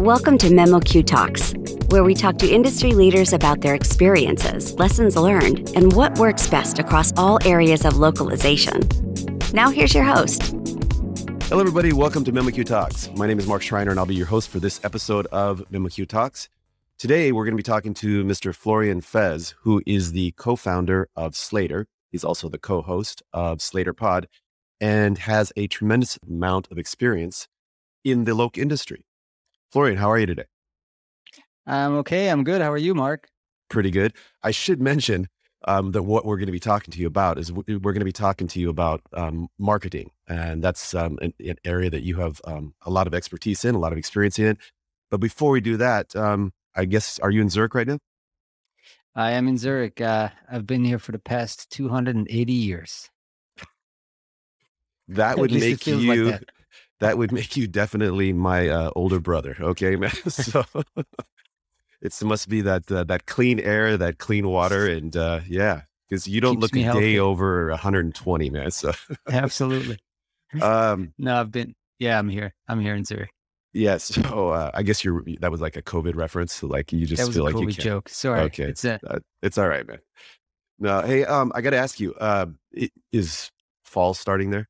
Welcome to MemoQ Talks, where we talk to industry leaders about their experiences, lessons learned, and what works best across all areas of localization. Now here's your host. Hello everybody, welcome to MemoQ Talks. My name is Mark Shriner and I'll be your host for this episode of MemoQ Talks. Today we're going to be talking to Mr. Florian Faes, who is the co-founder of Slator. He's also the co-host of SlatorPod and has a tremendous amount of experience in the loc industry. Florian, how are you today? I'm okay. I'm good. How are you, Mark? Pretty good. I should mention that what we're going to be talking to you about is we're going to be talking to you about marketing. And that's an area that you have a lot of expertise in, a lot of experience in. But before we do that, I guess, are you in Zurich right now? I am in Zurich. I've been here for the past 280 years. That would make you... Like that would make you definitely my older brother. Okay, man. So it must be that that clean air, that clean water, and yeah, because you don't look a day over 120, man. So absolutely. No, I've been. Yeah, I'm here. I'm here in Zurich. Yes. Yeah, so I guess that was like a COVID reference. So like you just feel like you can't. That was a COVID joke. Sorry. Okay. It's all right, man. No, hey, I got to ask you. Is fall starting there?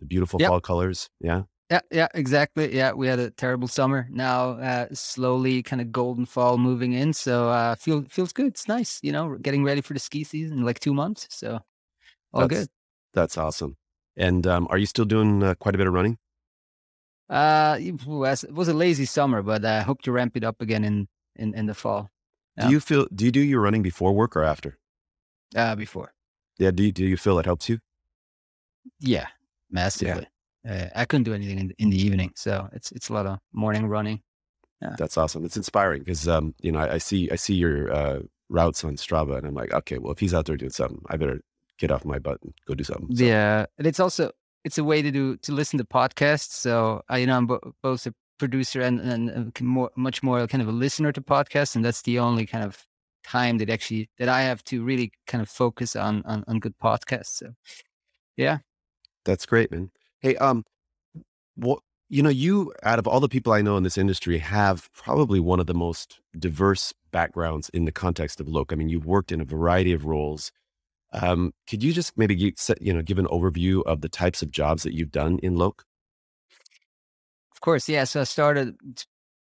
The beautiful fall colors. Yeah. Yeah, exactly. Yeah, we had a terrible summer. Now, slowly kind of golden fall moving in. So feels good. It's nice, you know, getting ready for the ski season in like 2 months. So good. That's awesome. And are you still doing quite a bit of running? It was a lazy summer, but I hope to ramp it up again in the fall. Yeah. Do you do your running before work or after? Before. Yeah. Do you feel it helps you? Yeah, massively. Yeah. I couldn't do anything in the evening, so it's a lot of morning running. Yeah. That's awesome. It's inspiring because you know I see your routes on Strava, and I'm like, okay, well if he's out there doing something, I better get off my butt and go do something. So. Yeah, and it's a way to listen to podcasts. So I'm both a producer and much more kind of a listener to podcasts, and that's the only kind of time that I have to really kind of focus on good podcasts. So yeah, that's great, man. Hey, well, you out of all the people I know in this industry have probably one of the most diverse backgrounds in the context of loc. I mean, you've worked in a variety of roles. Could you just maybe give an overview of the types of jobs that you've done in loc? Of course, yeah. So I started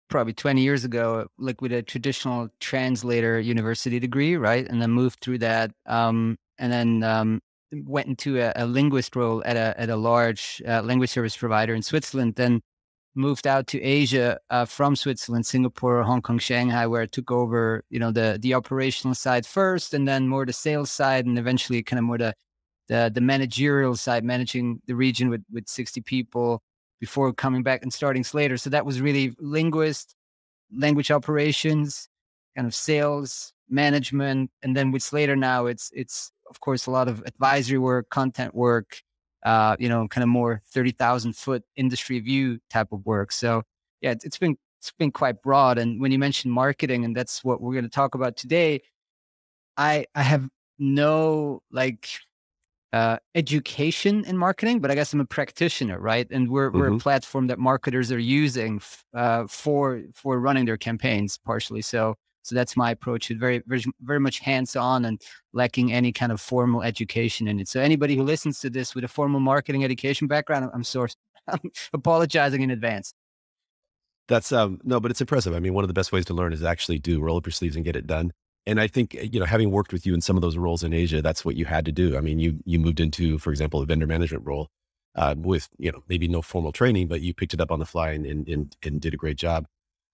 probably 20 years ago, like with a traditional translator university degree, right? And then moved through that, and then went into a linguist role at a large language service provider in Switzerland, then moved out to Asia from Switzerland, Singapore, Hong Kong, Shanghai, where I took over, the operational side first, and then more the sales side, and eventually kind of more the managerial side, managing the region with 60 people before coming back and starting Slator. So that was really linguist, language operations, kind of sales, management. And then with Slator now it's of course, a lot of advisory work, content work, kind of more 30,000-foot industry view type of work. So yeah, it's been quite broad. And when you mentioned marketing, and that's what we're going to talk about today, I have no education in marketing, but I guess I'm a practitioner, right? And we're a platform that marketers are using for running their campaigns partially. So that's my approach. It's very, very, very much hands-on and lacking any kind of formal education in it. So anybody who listens to this with a formal marketing education background, I'm apologizing in advance. That's no, but it's impressive. I mean, one of the best ways to learn is actually roll up your sleeves and get it done. And I think, having worked with you in some of those roles in Asia, that's what you had to do. I mean, you moved into, for example, a vendor management role with, maybe no formal training, but you picked it up on the fly and did a great job.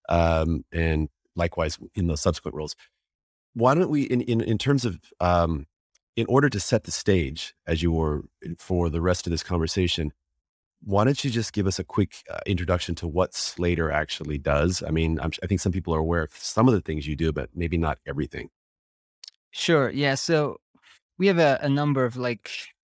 And likewise in those subsequent roles. Why don't we, in terms of, in order to set the stage as you were for the rest of this conversation, why don't you just give us a quick introduction to what Slator actually does? I mean, I think some people are aware of some of the things you do, but maybe not everything. Sure. Yeah. So we have a number of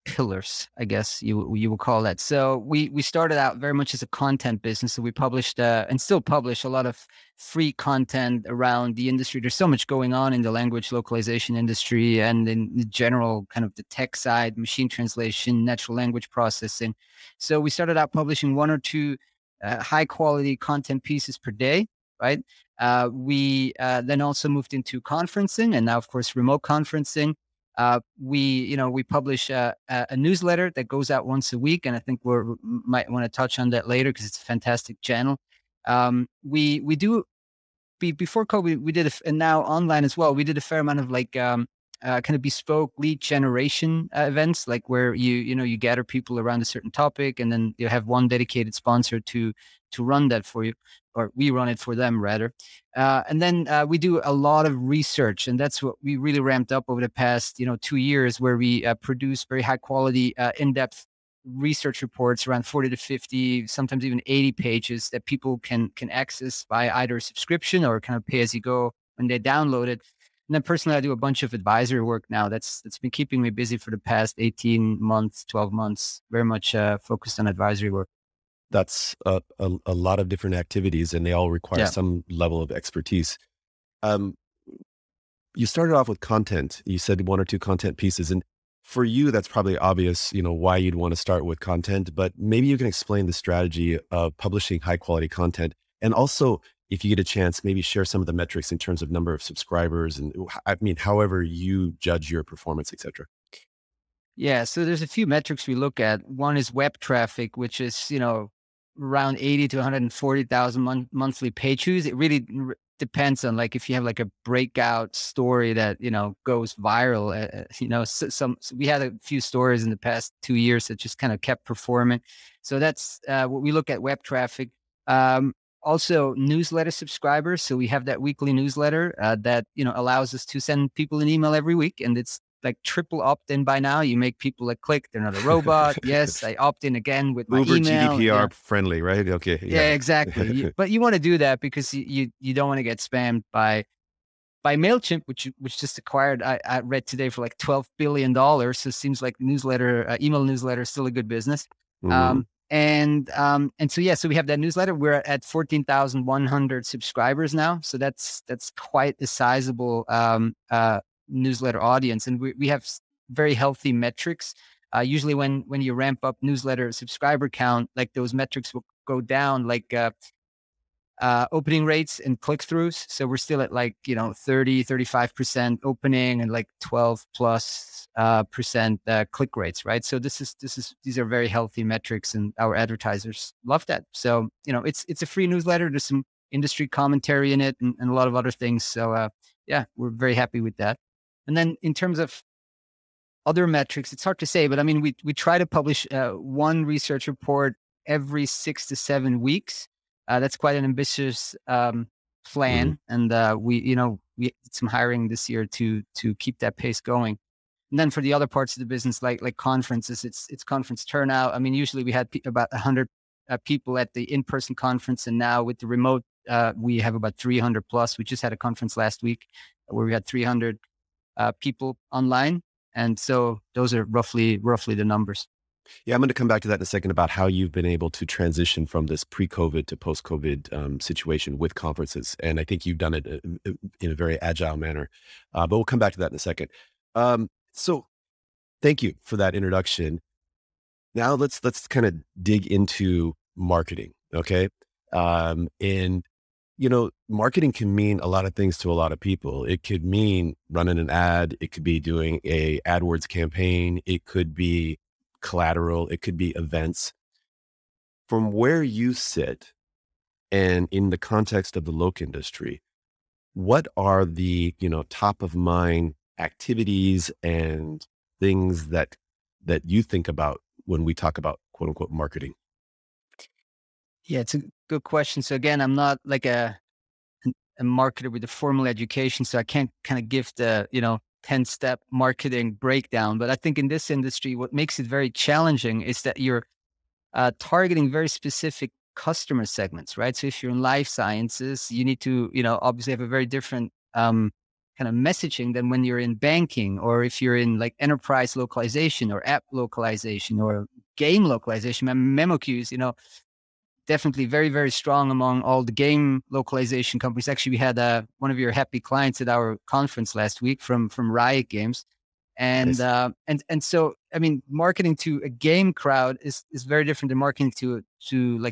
pillars, I guess you will call that. So we started out very much as a content business. So we published and still publish a lot of free content around the industry. There's so much going on in the language localization industry and in the general kind of the tech side, machine translation, natural language processing. So we started out publishing one or two high quality content pieces per day. right? We then also moved into conferencing, and now, of course, remote conferencing. We publish a newsletter that goes out once a week, and I think we might want to touch on that later because it's a fantastic channel. Before COVID, we did, and now online as well, we did a fair amount of kind of bespoke lead generation events, like where you gather people around a certain topic, and then you have one dedicated sponsor to run that for you, or we run it for them rather. And then we do a lot of research, and that's what we really ramped up over the past 2 years, where we produce very high quality, in-depth research reports, around 40 to 50, sometimes even 80 pages, that people can access by either subscription or kind of pay as you go when they download it. And then personally, I do a bunch of advisory work now. That's been keeping me busy for the past 18 months, 12 months, very much focused on advisory work. That's a lot of different activities, and they all require some level of expertise. You started off with content. You said one or two content pieces, and for you, that's probably obvious, why you'd want to start with content, but maybe you can explain the strategy of publishing high quality content. And also, if you get a chance, maybe share some of the metrics in terms of number of subscribers and however you judge your performance, et cetera. Yeah. So there's a few metrics we look at. One is web traffic, which is, around 80 to 140,000 monthly page views. It really depends on if you have a breakout story that, goes viral, we had a few stories in the past 2 years that just kind of kept performing. So that's what we look at, web traffic. Also newsletter subscribers. So we have that weekly newsletter that, allows us to send people an email every week, and it's triple opt-in by now. You make people click. They're not a robot. Yes, I opt in again with my Uber email. GDPR friendly, right? Okay. Yeah, exactly. But you want to do that because you don't want to get spammed by MailChimp, which just acquired, I read today, for $12 billion. So it seems like email newsletter is still a good business. Mm-hmm. So we have that newsletter. We're at 14,100 subscribers now. So that's quite a sizable newsletter audience, and we have very healthy metrics. Usually when you ramp up newsletter subscriber count, those metrics will go down, opening rates and click-throughs. So we're still at 30-35% opening and 12+% click rates, right? So these are very healthy metrics, and our advertisers love that. So it's a free newsletter. There's some industry commentary in it and a lot of other things. So we're very happy with that. And then in terms of other metrics, it's hard to say, but we try to publish one research report every 6 to 7 weeks. That's quite an ambitious plan. Mm-hmm. And we did some hiring this year to keep that pace going. And then for the other parts of the business, like conferences, it's conference turnout. Usually we had about 100 people at the in-person conference. And now with the remote, we have about 300 plus. We just had a conference last week where we had 300 people online. And so those are roughly the numbers. Yeah, I'm going to come back to that in a second about how you've been able to transition from this pre-COVID to post-COVID situation with conferences. And I think you've done it in a very agile manner, but we'll come back to that in a second. So thank you for that introduction. Now let's kind of dig into marketing. Okay. Marketing can mean a lot of things to a lot of people. It could mean running an ad. It could be doing a AdWords campaign. It could be collateral. It could be events. From where you sit and in the context of the LOC industry, what are the, top of mind activities and things that you think about when we talk about quote unquote marketing? Yeah, it's a good question. So again, I'm not a marketer with a formal education, so I can't kind of give the, 10-step marketing breakdown. But I think in this industry, what makes it very challenging is that you're targeting very specific customer segments, right? So if you're in life sciences, you need to, obviously have a very different kind of messaging than when you're in banking, or if you're in enterprise localization or app localization or game localization. MemoQs, definitely very, very strong among all the game localization companies. Actually, we had one of your happy clients at our conference last week from Riot Games. And, nice. So marketing to a game crowd is very different than marketing to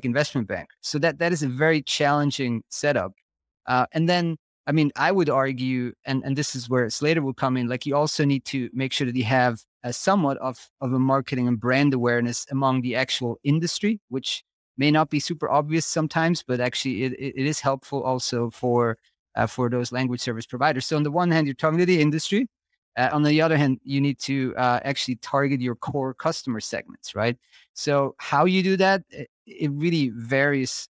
investment bank. So that is a very challenging setup. And then, I mean, I would argue, and this is where Slator will come in, like you also need to make sure that you have a somewhat of a marketing and brand awareness among the actual industry, which may not be super obvious sometimes, but actually it is helpful also for those language service providers. So on the one hand, you're talking to the industry. On the other hand, you need to actually target your core customer segments, right? So how you do that, it really varies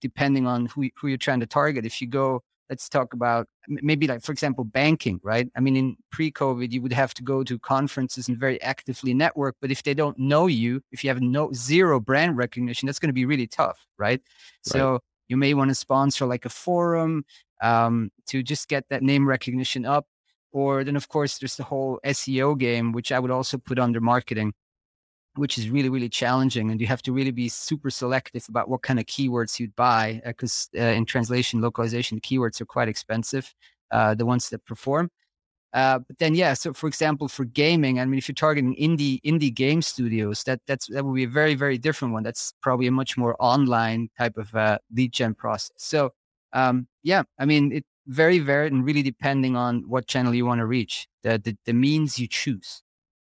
depending on who you're trying to target. If you go, let's talk about maybe like, for example, banking, right? I mean, in pre-COVID, you would have to go to conferences and very actively network. But if they don't know you, if you have zero brand recognition, that's going to be really tough, right? So you may want to sponsor like a forum to just get that name recognition up. Or then, of course, there's the whole SEO game, which I would also put under marketing, which is really, really challenging. And you have to really be super selective about what kind of keywords you'd buy, because in translation, localization, keywords are quite expensive, the ones that perform. But then, yeah, so for example, for gaming, I mean, if you're targeting indie game studios, that would be a very, very different one. That's probably a much more online type of lead gen process. So, yeah, I mean, it very varied and really depending on what channel you want to reach, the means you choose.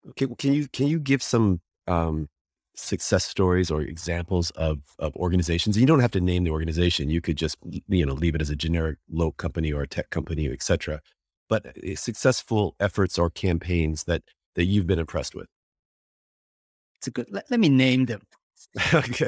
Okay, well, can you give some success stories or examples of organizations? You don't have to name the organization. You could just leave it as a generic low company or a tech company, etc. But successful efforts or campaigns that you've been impressed with. It's a good. Let me name them. Okay.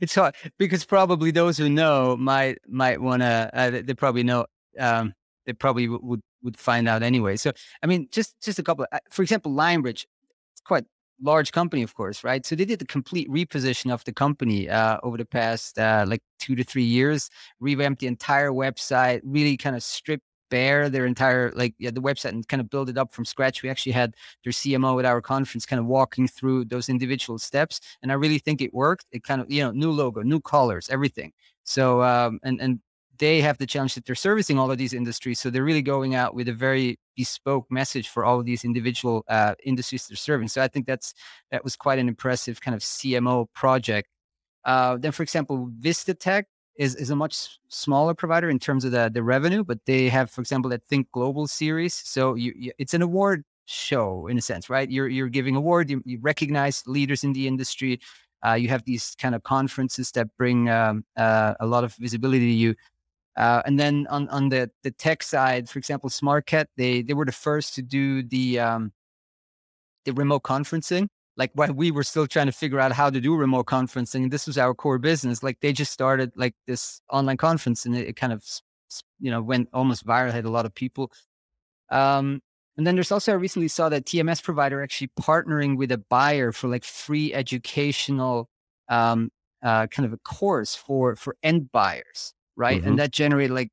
It's hard because probably those who know might want to, they probably know, they probably would find out anyway. So, I mean, just a couple, for example, Lionbridge, it's quite large company, of course, right? So they did the complete reposition of the company, over the past, like 2 to 3 years, revamped the entire website, really kind of stripped bare their entire, the website and kind of build it up from scratch. We actually had their CMO at our conference kind of walking through those individual steps. And I really think it worked. It kind of, new logo, new colors, everything. So, and they have the challenge that they're servicing all of these industries. So they're really going out with a very bespoke message for all of these individual industries they're serving. So I think that was quite an impressive kind of CMO project. Then for example, Vistatech, is a much smaller provider in terms of the revenue, but they have, for example, that Think Global series. So it's an award show in a sense, right? You're giving award, you recognize leaders in the industry. You have these kind of conferences that bring a lot of visibility to you. And then on the tech side, for example, SmartCat, they were the first to do the remote conferencing. Like while we were still trying to figure out how to do remote conferencing, this was our core business. Like they just started like this online conference and it kind of, went almost viral, had a lot of people. And then there's also, I recently saw that TMS provider actually partnering with a buyer for like free educational kind of a course for end buyers. Right. Mm-hmm. And that generated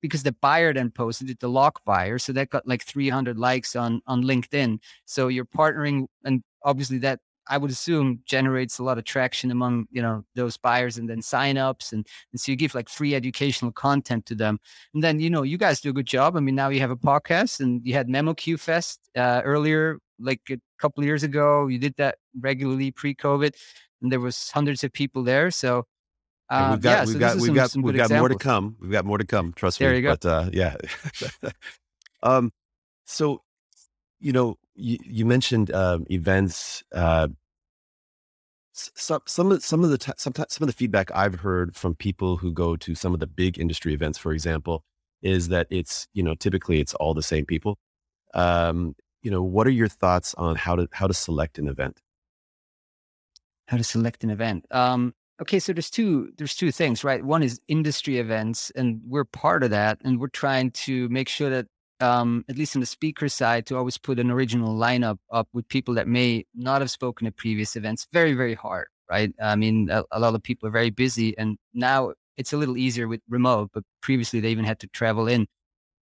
because the buyer then posted it, the lock buyer. So that got like 300 likes on LinkedIn. So you're partnering. And obviously that I would assume generates a lot of traction among, those buyers and then signups. And so you give like free educational content to them. And then, you guys do a good job. I mean, now you have a podcast and you had MemoQ Fest earlier, like a couple of years ago. You did that regularly pre-COVID and there was hundreds of people there. So we've got more to come. We've got more to come. Trust me. There you go. But, yeah. So, you mentioned events. Some of the feedback I've heard from people who go to some of the big industry events, for example, is that it's typically it's all the same people. What are your thoughts on how to select an event? How to select an event. Okay, so there's two things, right? One is industry events, and we're part of that, and we're trying to make sure that, at least on the speaker side, to always put an original lineup up with people that may not have spoken at previous events. Very, very hard, right? I mean, a lot of people are very busy, and now it's a little easier with remote, but previously they even had to travel in.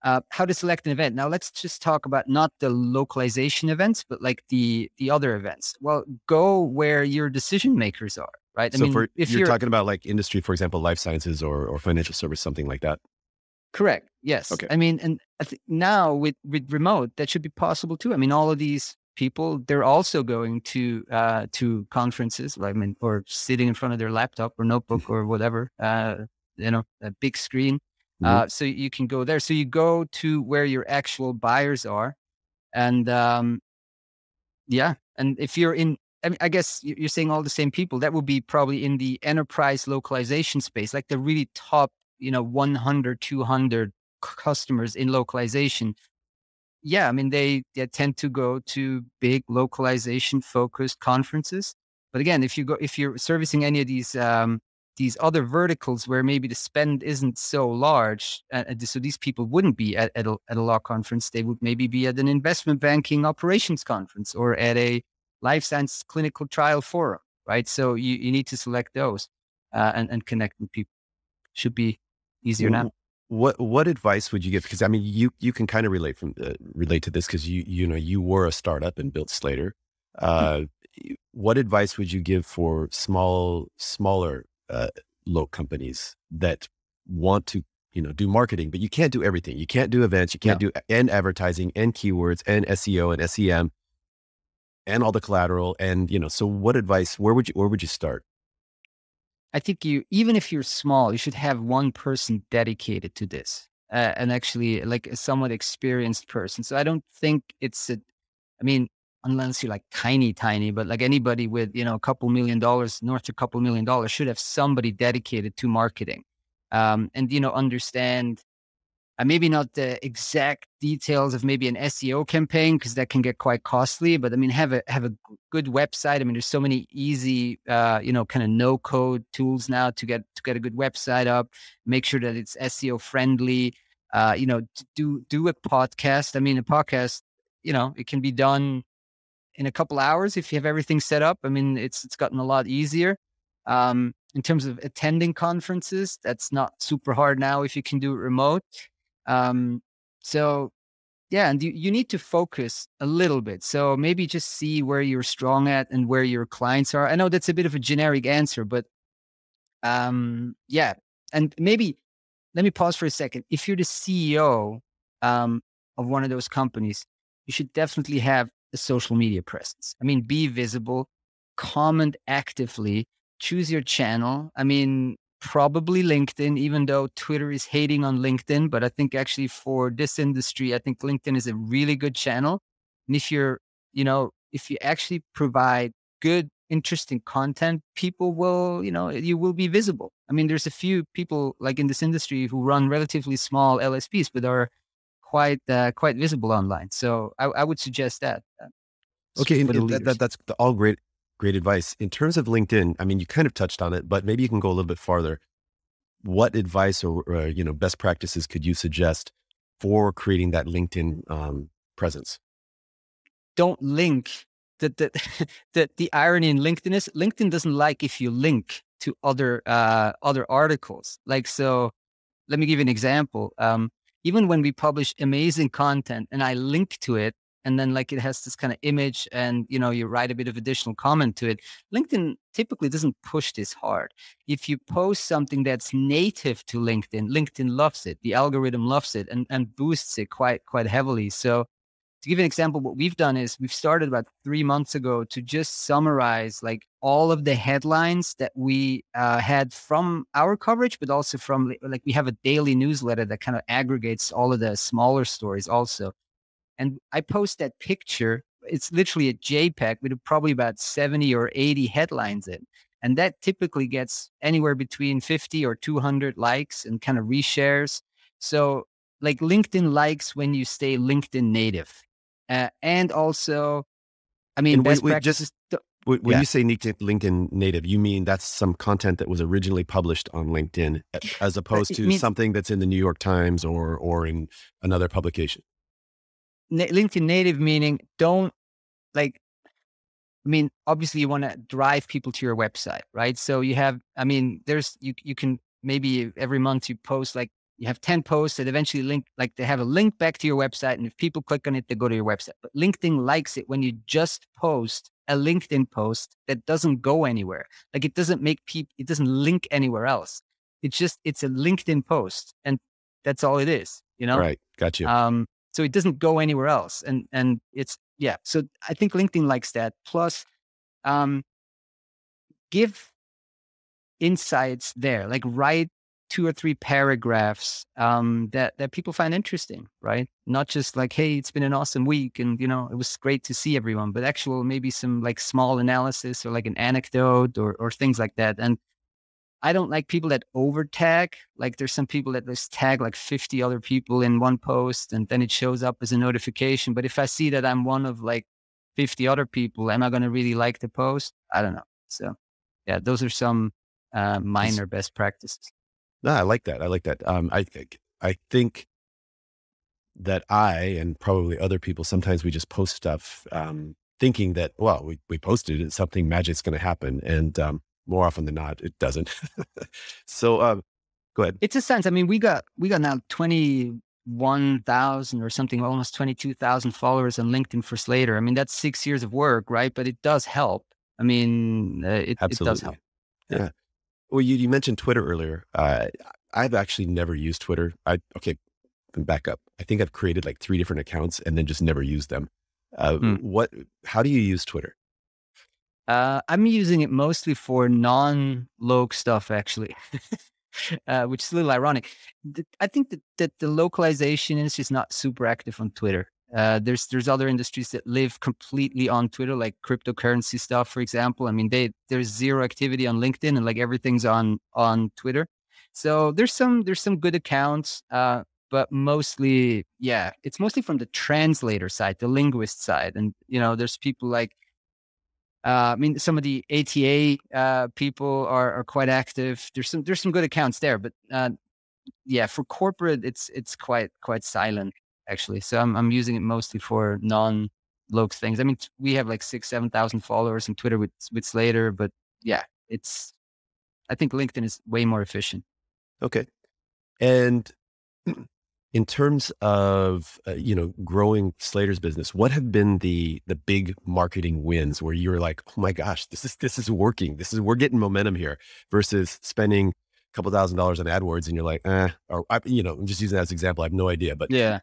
How to select an event. Now let's just talk about not the localization events, but like the other events. Well, go where your decision makers are, right? If you're talking about like industry, for example, life sciences or financial service, something like that. Correct. Yes. Okay. I mean, and I think now with remote, that should be possible too. I mean, all of these people, they're also going to conferences, or sitting in front of their laptop or notebook or whatever, you know, a big screen. So you can go there. So you go to where your actual buyers are. And yeah. And if you're in, I mean, I guess you're saying all the same people, that would be probably in the enterprise localization space, like the really top, you know, 100, 200 customers in localization. Yeah. I mean, they tend to go to big localization focused conferences. But again, if you go, if you're servicing any of these other verticals where maybe the spend isn't so large, so these people wouldn't be at a law conference. They would maybe be at an investment banking operations conference or at a life science clinical trial forum, right? So you need to select those and connect with people. Should be easier now. What advice would you give? Because I mean, you can kind of relate to this because you were a startup and built Slator. What advice would you give for smaller low companies that want to, do marketing, but you can't do everything. You can't do events. You can't do and advertising and keywords and SEO and SEM and all the collateral. And, so what advice, where would you start? I think even if you're small, you should have one person dedicated to this and actually like a somewhat experienced person. So I don't think unless you're like tiny, but like anybody with, a couple $1 million, north to a couple $1 million should have somebody dedicated to marketing. And understand maybe not the exact details of maybe an SEO campaign, because that can get quite costly, but I mean, have a good website. I mean, there's so many easy, kind of no code tools now to get a good website up, make sure that it's SEO friendly, do a podcast. I mean, a podcast, it can be done in a couple hours if you have everything set up. I mean, it's gotten a lot easier. In terms of attending conferences, that's not super hard now if you can do it remote. So yeah, and you need to focus a little bit. So maybe just see where you're strong at and where your clients are. I know that's a bit of a generic answer, but yeah. And maybe let me pause for a second. If you're the CEO of one of those companies, you should definitely have a social media presence. I mean, be visible, comment actively, choose your channel. I mean, probably LinkedIn, even though Twitter is hating on LinkedIn, but I think actually for this industry, I think LinkedIn is a really good channel. And if you're, if you actually provide good, interesting content, people will, you will be visible. I mean, there's a few people like in this industry who run relatively small LSPs, but are quite visible online. So I would suggest that. Okay. And that's all great advice. In terms of LinkedIn, I mean, you kind of touched on it, but maybe you can go a little bit farther. What advice or best practices could you suggest for creating that LinkedIn presence? Don't link. The irony in LinkedIn is LinkedIn doesn't like if you link to other articles. Like, so let me give you an example. Even when we publish amazing content and I link to it, and then like it has this kind of image and, you write a bit of additional comment to it, LinkedIn typically doesn't push this hard. If you post something that's native to LinkedIn, LinkedIn loves it. The algorithm loves it and boosts it quite heavily. So to give an example, what we've done is we've started about 3 months ago to just summarize like all of the headlines that we had from our coverage, but also from like, we have a daily newsletter that kind of aggregates all of the smaller stories also. And I post that picture. It's literally a JPEG with probably about 70 or 80 headlines in. And that typically gets anywhere between 50 or 200 likes and kind of reshares. So like LinkedIn likes when you stay LinkedIn native. And also, I mean, when you say LinkedIn native, you mean that's some content that was originally published on LinkedIn as opposed to something that's in the New York Times or in another publication? LinkedIn native meaning don't like, I mean, obviously you want to drive people to your website, right? So you have, I mean, you can maybe every month you post like, you have 10 posts that eventually link, like they have a link back to your website. And if people click on it, they go to your website. But LinkedIn likes it when you just post a LinkedIn post that doesn't go anywhere. Like it doesn't make people, it doesn't link anywhere else. It's a LinkedIn post and that's all it is, Right. Got you. So it doesn't go anywhere else. And it's, yeah. So I think LinkedIn likes that. Plus, give insights there, like write two or three paragraphs that people find interesting, right? Not just like, hey, it's been an awesome week and, you know, it was great to see everyone, but actual, maybe some like small analysis or like an anecdote or things like that. And I don't like people that over tag. Like there's some people that just tag like 50 other people in one post and then it shows up as a notification. But if I see that I'm one of like 50 other people, am I going to really like the post? I don't know. So yeah, those are some minor best practices. No, I like that. I like that. I think that I and probably other people, sometimes we just post stuff thinking that, well, we posted it, something magic's going to happen. And more often than not, it doesn't. So go ahead. It's a sense. I mean, we got now 21,000 or something, almost 22,000 followers on LinkedIn for Slator. I mean, that's 6 years of work, right? But it does help. I mean, it does help. Yeah. Well, you mentioned Twitter earlier. I've actually never used Twitter. Okay, back up. I think I've created like 3 different accounts and then just never used them. How do you use Twitter? I'm using it mostly for non-log stuff, actually, which is a little ironic. I think that the localization industry is not super active on Twitter. There's other industries that live completely on Twitter, like cryptocurrency stuff, for example. I mean, there's zero activity on LinkedIn and like everything's on Twitter. So there's some good accounts, but mostly, yeah, it's mostly from the translator side, the linguist side. And, you know, there's people like, I mean, some of the ATA people are quite active. There's some good accounts there, but yeah, for corporate, it's quite silent, actually. So I'm using it mostly for non-log things. I mean, we have like 6,000-7,000 followers on Twitter with Slator, but yeah, I think LinkedIn is way more efficient. Okay. And in terms of, growing Slator's business, what have been the big marketing wins where you're like, oh my gosh, this is working. We're getting momentum here versus spending a couple $1,000s on AdWords and you're like, I'm just using that as an example. I have no idea, but yeah.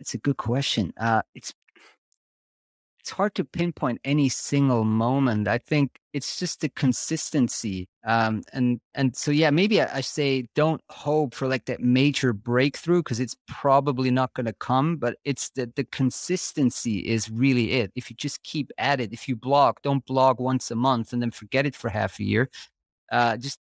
It's a good question. It's hard to pinpoint any single moment. I think it's just the consistency. And so, yeah, maybe I say don't hope for like that major breakthrough because it's probably not going to come, but it's the consistency is really it. If you just keep at it, if you blog, don't blog once a month and then forget it for half a year. Just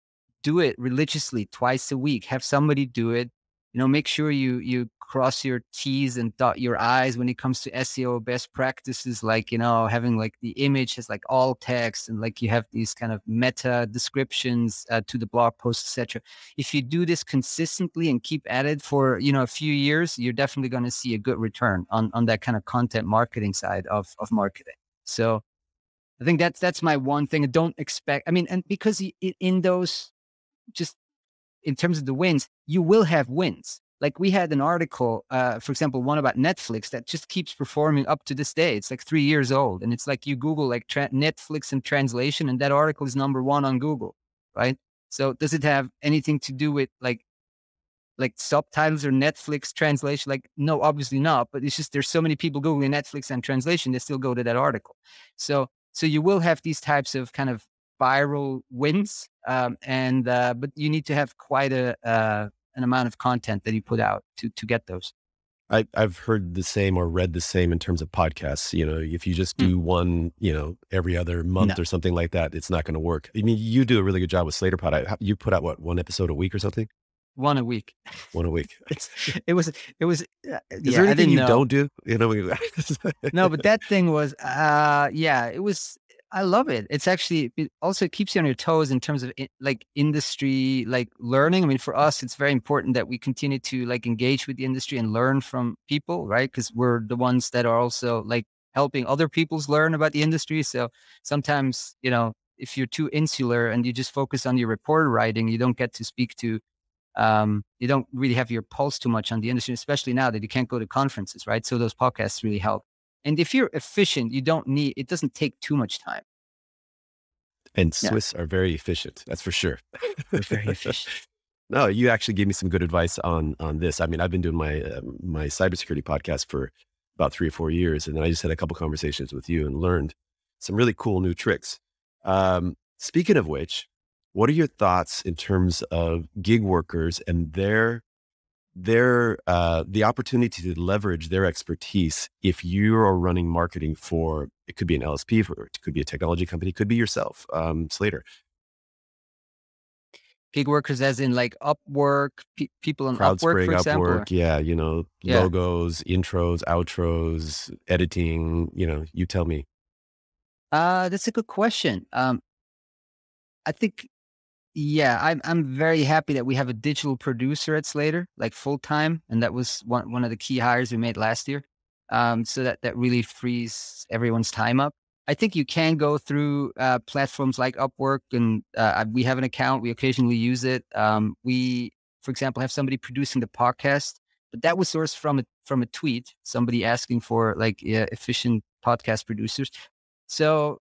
do it religiously twice a week, have somebody do it. You know, make sure you cross your T's and dot your I's when it comes to SEO best practices, like, you know, having like the image has like all text and like you have these kind of meta descriptions to the blog post, etc. If you do this consistently and keep at it for, you know, a few years, you're definitely going to see a good return on that kind of content marketing side of marketing. So I think that's my one thing. I don't expect, I mean, and because in those just, in terms of the wins, you will have wins. Like we had an article, for example, one about Netflix that just keeps performing up to this day. It's like 3 years old. And it's like you Google like Netflix and translation and that article is #1 on Google, right? So does it have anything to do with like subtitles or Netflix translation? Like, no, obviously not. But it's just there's so many people Googling Netflix and translation, they still go to that article. So you will have these types of kind of viral wins. But you need to have quite an amount of content that you put out to get those. I've heard the same or read the same in terms of podcasts. You know, if you just do one, you know, every other month or something like that, it's not going to work. I mean, you do a really good job with SlatorPod. You put out what, one episode a week or something? One a week. It was, is there anything you don't do? You know, no, but that thing was, it was, I love it. It's actually, it also keeps you on your toes in terms of like industry, like learning. I mean, for us, it's very important that we continue to like engage with the industry and learn from people, right? Because we're the ones that are also like helping other people's learn about the industry. So sometimes, you know, if you're too insular and you just focus on your report writing, you don't get to speak to, you don't really have your pulse too much on the industry, especially now that you can't go to conferences, right? So those podcasts really help. And if you're efficient, it doesn't take too much time. And Swiss are very efficient. That's for sure. We're very efficient. No, you actually gave me some good advice on this. I mean, I've been doing my cybersecurity podcast for about 3 or 4 years. And then I just had a couple conversations with you and learned some really cool new tricks. Speaking of which, What are your thoughts in terms of gig workers and the opportunity to leverage their expertise if you are running marketing for, it could be an LSP, it could be a technology company, it could be yourself, Slator? Gig workers as in like Upwork, people on Upwork, for example? Upwork, yeah, you know, yeah. Logos, intros, outros, editing, you know, you tell me. That's a good question. I think, yeah, I'm very happy that we have a digital producer at Slator, like full time. And that was one of the key hires we made last year. So that really frees everyone's time up. I think you can go through platforms like Upwork, and we have an account. We occasionally use it. We, for example, have somebody producing the podcast, but that was sourced from a tweet, somebody asking for like efficient podcast producers. So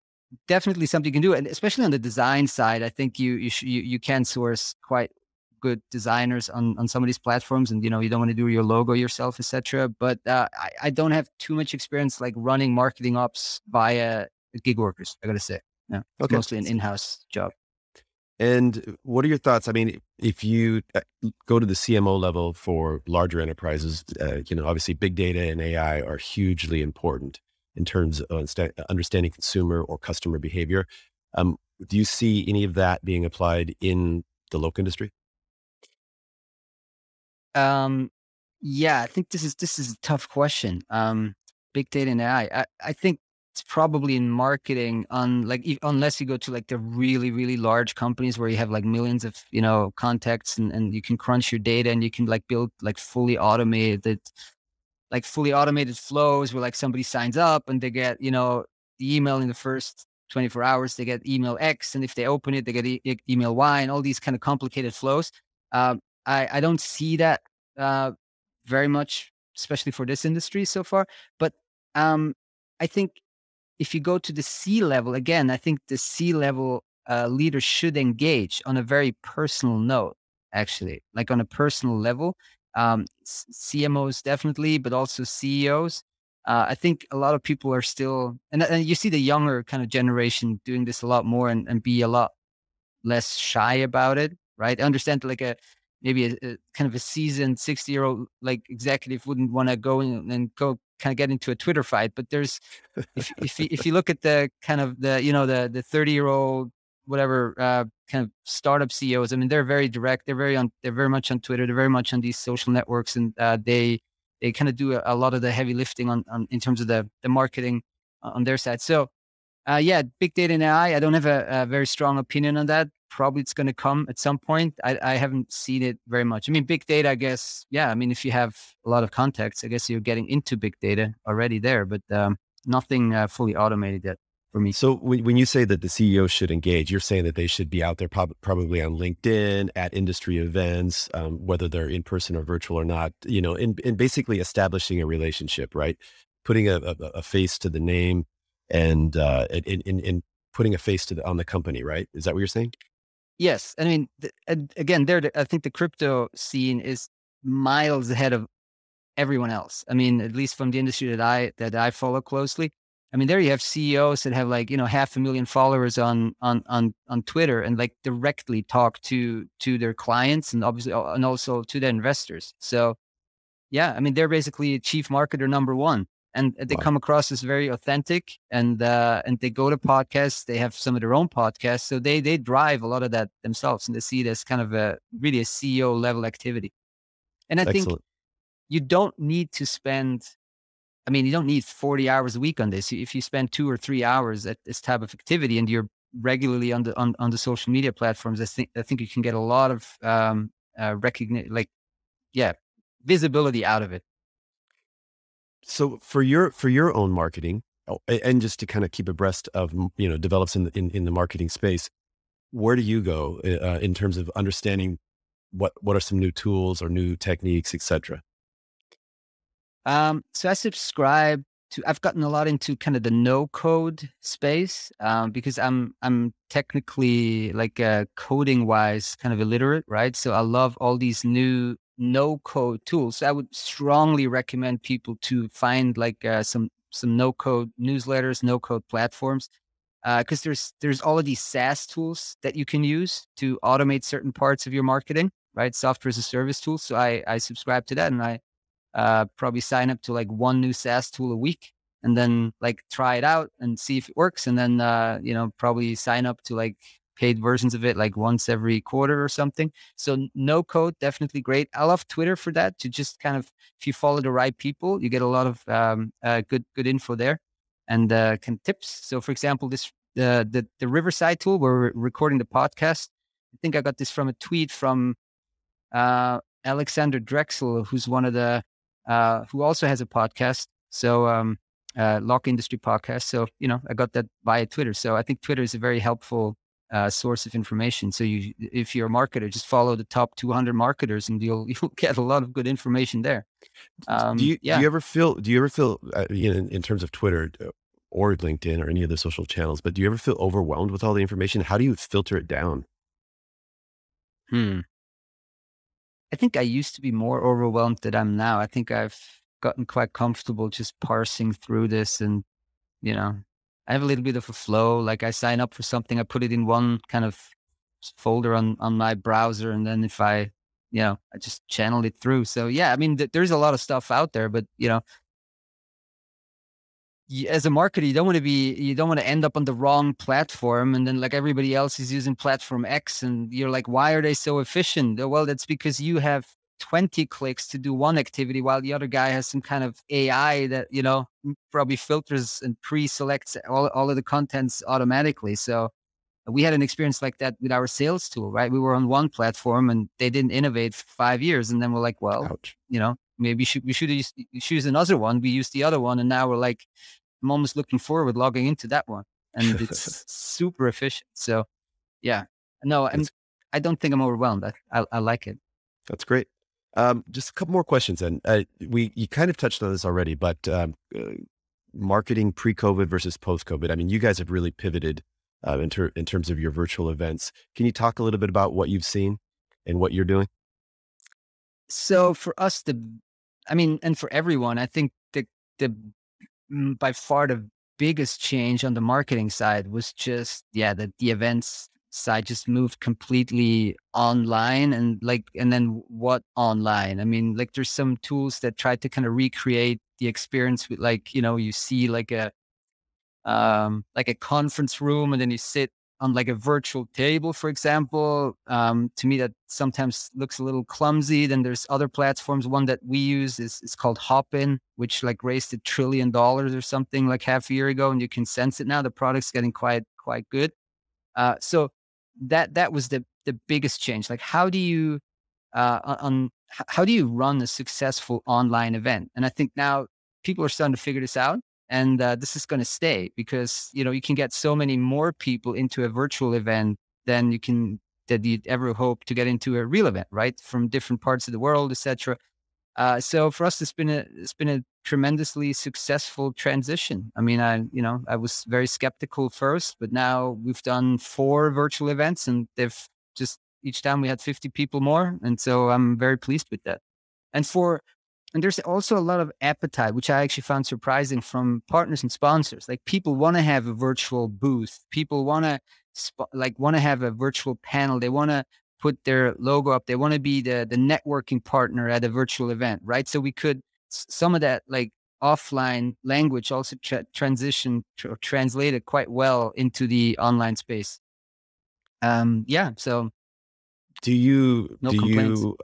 definitely something you can do, and especially on the design side, I think you can source quite good designers on some of these platforms, and you know, you don't want to do your logo yourself, etc. But I don't have too much experience like running marketing ops via gig workers, I gotta say. No, it's okay. Mostly an in-house job. And what are your thoughts? I mean, if you go to the CMO level for larger enterprises, you know, obviously big data and AI are hugely important in terms of understanding consumer or customer behavior. Do you see any of that being applied in the local industry? Yeah, I think this is a tough question. Big data and AI. I think it's probably in marketing, unless you go to like the really, really large companies where you have like millions of, you know, contacts and you can crunch your data and you can like build like fully automated flows where like somebody signs up and they get, you know, the email in the first 24 hours, they get email X, and if they open it, they get email Y, and all these kind of complicated flows. I don't see that very much, especially for this industry so far. But I think if you go to the C-level, again, I think the C-level leader should engage on a very personal note, actually, like on a personal level. CMOs definitely, but also CEOs. I think a lot of people are still, and you see the younger kind of generation doing this a lot more and be a lot less shy about it, right? I understand like maybe a kind of a seasoned 60-year-old like executive wouldn't want to go in and go kind of get into a Twitter fight, but there's if you look at the kind of the, you know, the 30-year-old whatever kind of startup CEOs, I mean, they're very direct. They're very much on Twitter. They're very much on these social networks, and they kind of do a lot of the heavy lifting on in terms of the marketing on their side. So, yeah, big data and AI. I don't have a very strong opinion on that. Probably it's going to come at some point. I haven't seen it very much. I mean, big data, I guess. Yeah, I mean, if you have a lot of contacts, I guess you're getting into big data already there, but nothing fully automated yet. For me. So when you say that the CEO should engage, you're saying that they should be out there probably on LinkedIn, at industry events, whether they're in person or virtual or not, you know, and basically establishing a relationship, right? Putting a face to the name and putting a face on the company, right? Is that what you're saying? Yes. I mean, again, I think the crypto scene is miles ahead of everyone else. I mean, at least from the industry that I follow closely. I mean, there you have CEOs that have like, you know, 500,000 followers on Twitter and like directly talk to their clients and obviously, and also to their investors. So yeah, I mean, they're basically chief marketer number one, and they come across as very authentic, and they go to podcasts, they have some of their own podcasts. So they drive a lot of that themselves, and they see it as kind of really a CEO level activity. And I think you don't need to spend, I mean, you don't need 40 hours a week on this. If you spend 2 or 3 hours at this type of activity and you're regularly on the social media platforms, I think you can get a lot of recognition, like, yeah, visibility out of it. So for your own marketing, and just to kind of keep abreast of, you know, develops in the marketing space, where do you go in terms of understanding what are some new tools or new techniques, et cetera? So I subscribe to, I've gotten a lot into kind of the no code space, because I'm technically like coding wise kind of illiterate, right? So I love all these new no code tools. So I would strongly recommend people to find like some no code newsletters, no code platforms. because there's all of these SaaS tools that you can use to automate certain parts of your marketing, right? Software as a service tool. So I subscribe to that, and I probably sign up to like one new SaaS tool a week, and then like try it out and see if it works. And then, you know, probably sign up to like paid versions of it, like once every quarter or something. So no code, definitely great. I love Twitter for that, to just kind of, if you follow the right people, you get a lot of good info there and can tips. So for example, this, the Riverside tool where we're recording the podcast, I think I got this from a tweet from Alexander Drexel, who's one of the, who also has a podcast. So, lock industry podcast. So, you know, I got that via Twitter. So I think Twitter is a very helpful source of information. So you, if you're a marketer, just follow the top 200 marketers, and you'll get a lot of good information there. Do you ever feel, in terms of Twitter or LinkedIn or any of the social channels, but do you ever feel overwhelmed with all the information? How do you filter it down? I think I used to be more overwhelmed than I'm now. I think I've gotten quite comfortable just parsing through this, and you know, I have a little bit of a flow. Like I sign up for something, I put it in one kind of folder on my browser, and then if I, you know, I just channel it through. So yeah, I mean, there's a lot of stuff out there, but you know, as a marketer, you don't want to end up on the wrong platform. And then like everybody else is using platform X, and you're like, why are they so efficient? Well, that's because you have 20 clicks to do one activity while the other guy has some kind of AI that, you know, probably filters and pre-selects all of the contents automatically. So we had an experience like that with our sales tool, right? We were on one platform and they didn't innovate for 5 years. And then we're like, well, you know, maybe we should choose another one. We used the other one. And now we're like, I'm almost looking forward logging into that one. And it's super efficient. So yeah, no, and I don't think I'm overwhelmed. I like it. That's great. Just a couple more questions. And you kind of touched on this already, but marketing pre-COVID versus post-COVID. I mean, you guys have really pivoted in terms of your virtual events. Can you talk a little bit about what you've seen and what you're doing? So for us, and for everyone, I think the by far the biggest change on the marketing side was just, the events side just moved completely online, and then what online? I mean, like there's some tools that try to kind of recreate the experience with like, you know, you see like a conference room and then you sit on like a virtual table, for example. To me, that sometimes looks a little clumsy. Then there's other platforms. One that we use is called Hopin, which like raised $1 trillion or something like half a year ago. And you can sense it now. The product's getting quite good. So that was the biggest change. Like, how do you run a successful online event? And I think now people are starting to figure this out, and this is going to stay because, you know, you can get so many more people into a virtual event than you'd ever hope to get into a real event, right? From different parts of the world, etc. So for us, it's been a tremendously successful transition. I mean, I was very skeptical first, but now we've done 4 virtual events, and they've just each time we had 50 people more. And so I'm very pleased with that. And there's also a lot of appetite, which I actually found surprising, from partners and sponsors. Like, people want to have a virtual booth. People want to have a virtual panel. They want to put their logo up. They want to be the networking partner at a virtual event, right? So we could, some of that like offline language also translated quite well into the online space. So do you know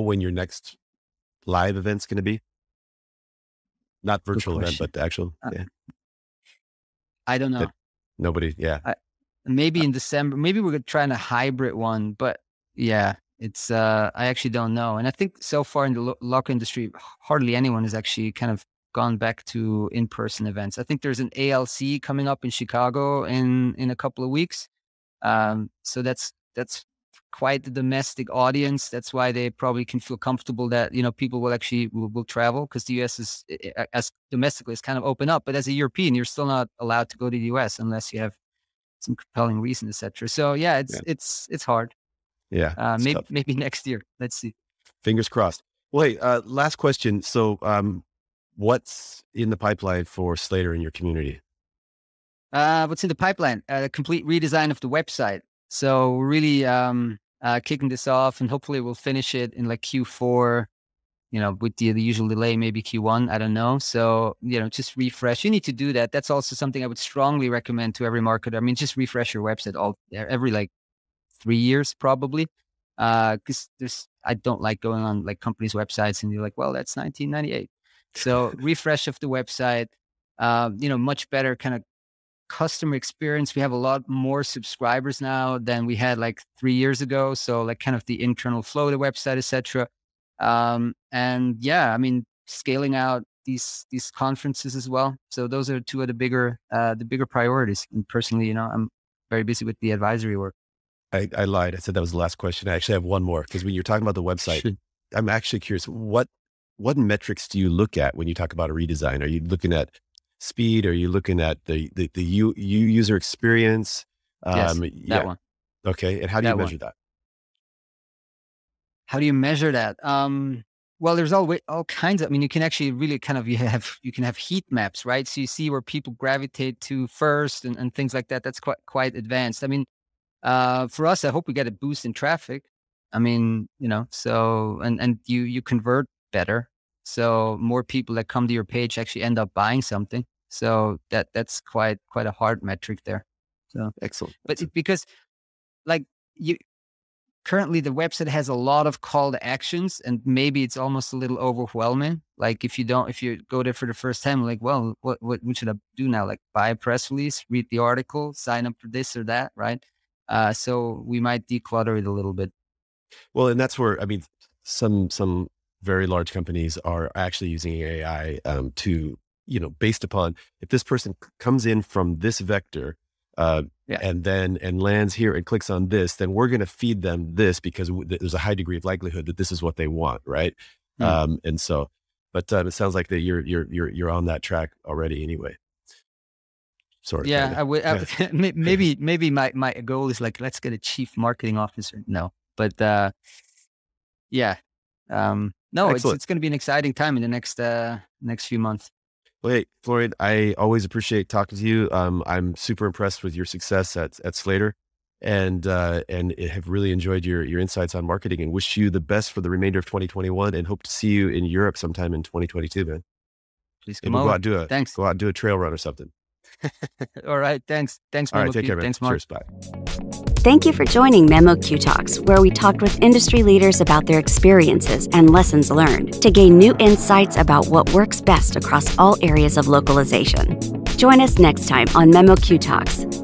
when your next live event's going to be? Not virtual event, but the actual. I don't know. Maybe in December, maybe we're trying a hybrid one, but yeah. It's, I actually don't know. And I think so far in the locker industry, hardly anyone has actually kind of gone back to in-person events. I think there's an ALC coming up in Chicago in a couple of weeks. So that's quite the domestic audience. That's why they probably can feel comfortable that, you know, people will travel, because the US is, as domestically, is kind of open up, but as a European, you're still not allowed to go to the US unless you have some compelling reason, et cetera. So yeah, it's hard. Yeah. Maybe next year. Let's see. Fingers crossed. Well, hey, last question. So, what's in the pipeline for Slator in your community? What's in the pipeline? A complete redesign of the website. So really kicking this off, and hopefully we'll finish it in like Q4, you know, with the usual delay, maybe Q1, I don't know. So, you know, just refresh. You need to do that. That's also something I would strongly recommend to every marketer. I mean, just refresh your website every like 3 years probably. Because I don't like going on like companies' websites and you're like, well, that's 1998. So refresh of the website, you know, much better kind of customer experience. We have a lot more subscribers now than we had like 3 years ago. So like kind of the internal flow of the website, et cetera. And yeah, I mean, scaling out these conferences as well. So those are two of the bigger priorities. And personally, you know, I'm very busy with the advisory work. I lied. I said that was the last question. I actually have one more, because when you're talking about the website, I'm actually curious, what metrics do you look at when you talk about a redesign? Are you looking at speed? Are you looking at the user experience? That one. Okay. And how do you measure that? How do you measure that? Well, there's all kinds of, I mean, you can actually really kind of, you can have heat maps, right? So you see where people gravitate to first and things like that. That's quite advanced. I mean, for us, I hope we get a boost in traffic. I mean, you know, so, and you convert better. So more people that come to your page actually end up buying something. So that's quite a hard metric there. So excellent. But because like currently the website has a lot of call to actions, and maybe it's almost a little overwhelming. Like if you go there for the first time, like, well, what should I do now? Like buy a press release, read the article, sign up for this or that. Right. So we might declutter it a little bit. Well, and that's where, I mean, some very large companies are actually using AI to, you know, based upon if this person comes in from this vector and lands here and clicks on this, then we're going to feed them this because there's a high degree of likelihood that this is what they want. Right. Mm. And so, but it sounds like that you're on that track already anyway. Sorry. Yeah, I would maybe my goal is like, let's get a chief marketing officer. No, but yeah. No, it's going to be an exciting time in the next few months. Well, hey, Florian, I always appreciate talking to you. I'm super impressed with your success at Slator, and have really enjoyed your insights on marketing, and wish you the best for the remainder of 2021, and hope to see you in Europe sometime in 2022, man. Please come over. Thanks. Go out and do a trail run or something. All right. Thanks. All right. Take care, man. Thanks, Mark. Cheers, bye. Thank you for joining MemoQ Talks, where we talked with industry leaders about their experiences and lessons learned to gain new insights about what works best across all areas of localization. Join us next time on MemoQ Talks.